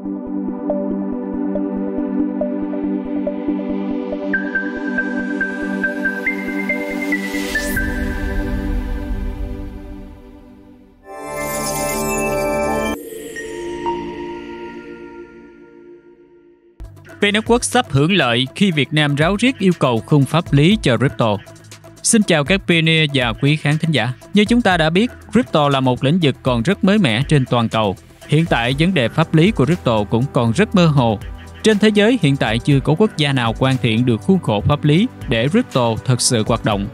Pi Network sắp hưởng lợi khi Việt Nam ráo riết yêu cầu khung pháp lý cho crypto. Xin chào các pioneer và quý khán thính giả. Như chúng ta đã biết, crypto là một lĩnh vực còn rất mới mẻ trên toàn cầu. Hiện tại, vấn đề pháp lý của crypto cũng còn rất mơ hồ. Trên thế giới, hiện tại chưa có quốc gia nào hoàn thiện được khuôn khổ pháp lý để crypto thật sự hoạt động.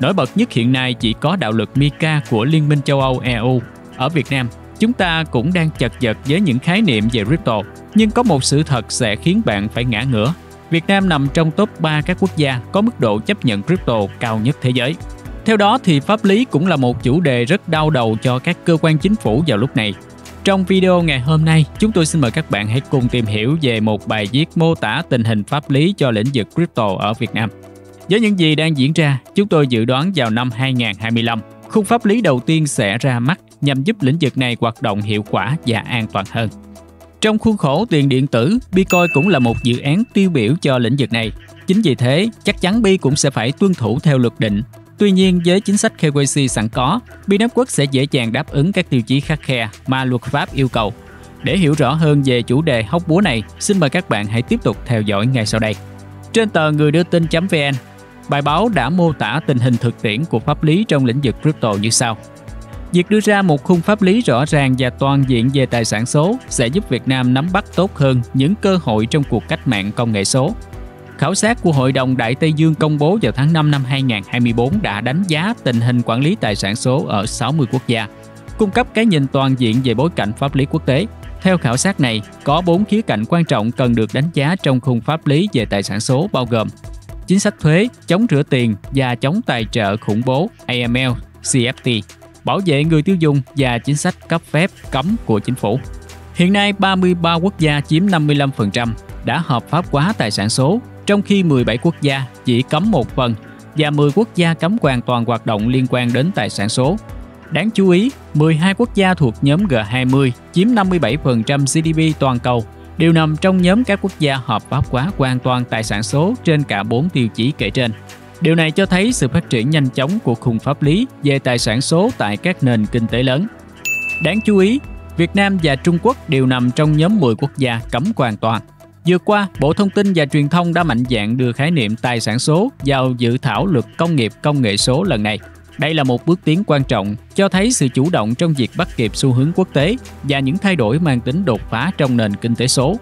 Nổi bật nhất hiện nay chỉ có đạo luật MICA của Liên minh châu Âu EU. Ở Việt Nam, chúng ta cũng đang chật vật với những khái niệm về crypto, nhưng có một sự thật sẽ khiến bạn phải ngã ngửa. Việt Nam nằm trong top 3 các quốc gia có mức độ chấp nhận crypto cao nhất thế giới. Theo đó thì pháp lý cũng là một chủ đề rất đau đầu cho các cơ quan chính phủ vào lúc này. Trong video ngày hôm nay, chúng tôi xin mời các bạn hãy cùng tìm hiểu về một bài viết mô tả tình hình pháp lý cho lĩnh vực crypto ở Việt Nam. Với những gì đang diễn ra, chúng tôi dự đoán vào năm 2025, khung pháp lý đầu tiên sẽ ra mắt nhằm giúp lĩnh vực này hoạt động hiệu quả và an toàn hơn. Trong khuôn khổ tiền điện tử, Bitcoin cũng là một dự án tiêu biểu cho lĩnh vực này. Chính vì thế, chắc chắn Pi cũng sẽ phải tuân thủ theo luật định. Tuy nhiên, với chính sách KYC sẵn có, Pi Network sẽ dễ dàng đáp ứng các tiêu chí khắt khe mà luật pháp yêu cầu. Để hiểu rõ hơn về chủ đề hóc búa này, xin mời các bạn hãy tiếp tục theo dõi ngay sau đây. Trên tờ người đưa tin.vn, bài báo đã mô tả tình hình thực tiễn của pháp lý trong lĩnh vực crypto như sau. Việc đưa ra một khung pháp lý rõ ràng và toàn diện về tài sản số sẽ giúp Việt Nam nắm bắt tốt hơn những cơ hội trong cuộc cách mạng công nghệ số. Khảo sát của Hội đồng Đại Tây Dương công bố vào tháng 5 năm 2024 đã đánh giá tình hình quản lý tài sản số ở 60 quốc gia, cung cấp cái nhìn toàn diện về bối cảnh pháp lý quốc tế. Theo khảo sát này, có 4 khía cạnh quan trọng cần được đánh giá trong khung pháp lý về tài sản số bao gồm chính sách thuế, chống rửa tiền và chống tài trợ khủng bố (AML, CFT), bảo vệ người tiêu dùng và chính sách cấp phép cấm của chính phủ. Hiện nay, 33 quốc gia chiếm 55% đã hợp pháp hóa tài sản số, trong khi 17 quốc gia chỉ cấm một phần và 10 quốc gia cấm hoàn toàn hoạt động liên quan đến tài sản số. Đáng chú ý, 12 quốc gia thuộc nhóm G20 chiếm 57% GDP toàn cầu, đều nằm trong nhóm các quốc gia hợp pháp hóa hoàn toàn tài sản số trên cả 4 tiêu chí kể trên. Điều này cho thấy sự phát triển nhanh chóng của khung pháp lý về tài sản số tại các nền kinh tế lớn. Đáng chú ý, Việt Nam và Trung Quốc đều nằm trong nhóm 10 quốc gia cấm hoàn toàn. Vừa qua, Bộ Thông tin và Truyền thông đã mạnh dạn đưa khái niệm tài sản số vào dự thảo luật công nghiệp công nghệ số lần này. Đây là một bước tiến quan trọng, cho thấy sự chủ động trong việc bắt kịp xu hướng quốc tế và những thay đổi mang tính đột phá trong nền kinh tế số.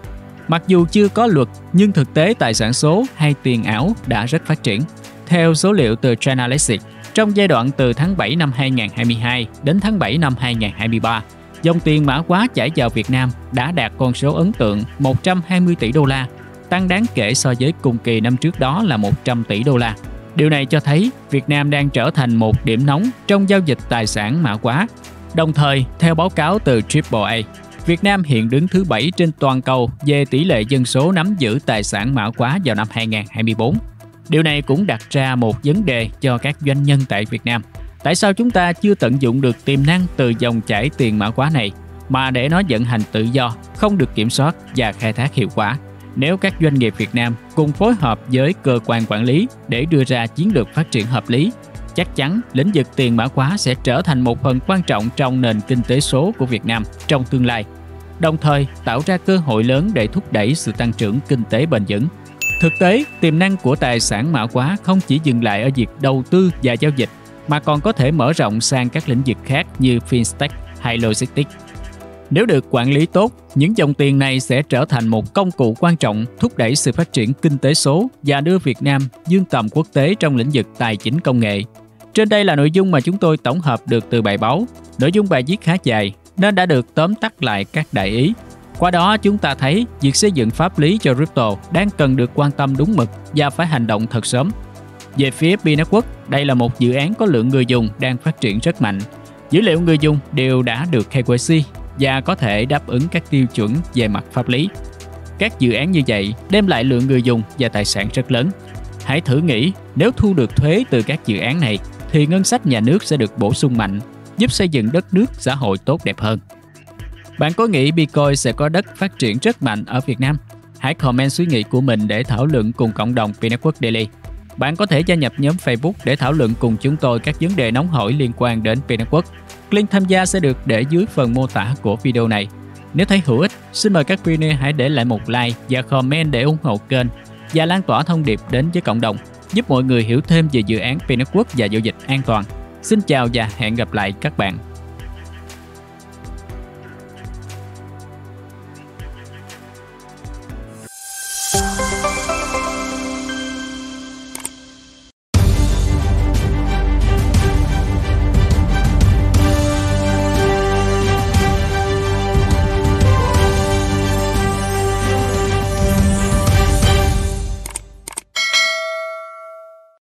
Mặc dù chưa có luật, nhưng thực tế tài sản số hay tiền ảo đã rất phát triển. Theo số liệu từ Chainalysis, trong giai đoạn từ tháng 7 năm 2022 đến tháng 7 năm 2023, dòng tiền mã hóa chảy vào Việt Nam đã đạt con số ấn tượng 120 tỷ đô la, tăng đáng kể so với cùng kỳ năm trước đó là 100 tỷ đô la. Điều này cho thấy Việt Nam đang trở thành một điểm nóng trong giao dịch tài sản mã hóa. Đồng thời, theo báo cáo từ Triple A, Việt Nam hiện đứng thứ 7 trên toàn cầu về tỷ lệ dân số nắm giữ tài sản mã hóa vào năm 2024. Điều này cũng đặt ra một vấn đề cho các doanh nhân tại Việt Nam. Tại sao chúng ta chưa tận dụng được tiềm năng từ dòng chảy tiền mã hóa này mà để nó vận hành tự do, không được kiểm soát và khai thác hiệu quả? Nếu các doanh nghiệp Việt Nam cùng phối hợp với cơ quan quản lý để đưa ra chiến lược phát triển hợp lý, chắc chắn lĩnh vực tiền mã hóa sẽ trở thành một phần quan trọng trong nền kinh tế số của Việt Nam trong tương lai, đồng thời tạo ra cơ hội lớn để thúc đẩy sự tăng trưởng kinh tế bền vững. Thực tế, tiềm năng của tài sản mã hóa không chỉ dừng lại ở việc đầu tư và giao dịch, mà còn có thể mở rộng sang các lĩnh vực khác như fintech hay logistics. Nếu được quản lý tốt, những dòng tiền này sẽ trở thành một công cụ quan trọng thúc đẩy sự phát triển kinh tế số và đưa Việt Nam vươn tầm quốc tế trong lĩnh vực tài chính công nghệ. Trên đây là nội dung mà chúng tôi tổng hợp được từ bài báo. Nội dung bài viết khá dài nên đã được tóm tắt lại các đại ý. Qua đó, chúng ta thấy việc xây dựng pháp lý cho crypto đang cần được quan tâm đúng mực và phải hành động thật sớm. Về phía Pi Network, đây là một dự án có lượng người dùng đang phát triển rất mạnh. Dữ liệu người dùng đều đã được KYC và có thể đáp ứng các tiêu chuẩn về mặt pháp lý. Các dự án như vậy đem lại lượng người dùng và tài sản rất lớn. Hãy thử nghĩ, nếu thu được thuế từ các dự án này, thì ngân sách nhà nước sẽ được bổ sung mạnh, giúp xây dựng đất nước xã hội tốt đẹp hơn. Bạn có nghĩ Bitcoin sẽ có đất phát triển rất mạnh ở Việt Nam? Hãy comment suy nghĩ của mình để thảo luận cùng cộng đồng Pi Network Daily. Bạn có thể gia nhập nhóm Facebook để thảo luận cùng chúng tôi các vấn đề nóng hổi liên quan đến Pi Network. Link tham gia sẽ được để dưới phần mô tả của video này. Nếu thấy hữu ích, xin mời các Pioneer hãy để lại một like và comment để ủng hộ kênh và lan tỏa thông điệp đến với cộng đồng, giúp mọi người hiểu thêm về dự án Pi Network và giao dịch an toàn. Xin chào và hẹn gặp lại các bạn!